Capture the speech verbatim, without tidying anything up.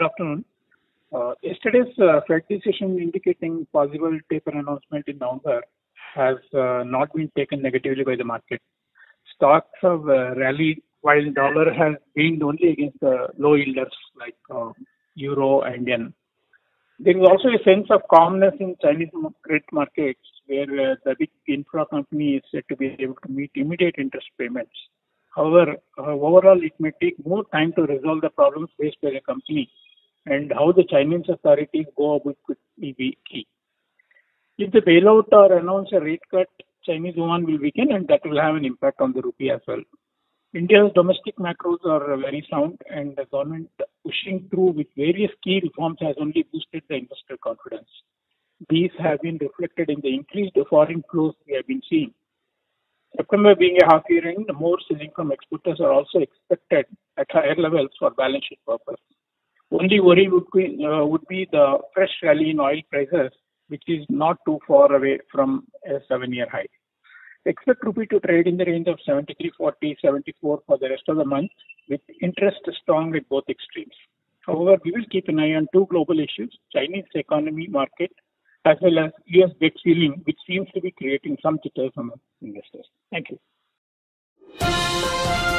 Good afternoon. Uh, yesterday's uh, Fed decision indicating possible taper announcement in November has uh, not been taken negatively by the market. Stocks have uh, rallied while dollar has gained only against the uh, low yielders like uh, euro and yen. There is also a sense of calmness in Chinese credit markets, where uh, the big infra company is said to be able to meet immediate interest payments. However, uh, overall, it may take more time to resolve the problems faced by the company, and how the Chinese authorities go about could be key. If they bail out or announce a rate cut, Chinese yuan will weaken, and that will have an impact on the rupee as well. India's domestic macros are very sound, and the government pushing through with various key reforms has only boosted the investor confidence. These have been reflected in the increased foreign flows we have been seeing. September being a half year end, more selling from exporters are also expected at higher levels for balance sheet purpose. Only worry would be, uh, would be the fresh rally in oil prices, which is not too far away from a seven-year high. Expect rupee to trade in the range of seventy-three forty, seventy-four for the rest of the month, with interest strong at both extremes. However, we will keep an eye on two global issues, Chinese economy market as well as U S debt ceiling, which seems to be creating some jitters among investors. Thank you.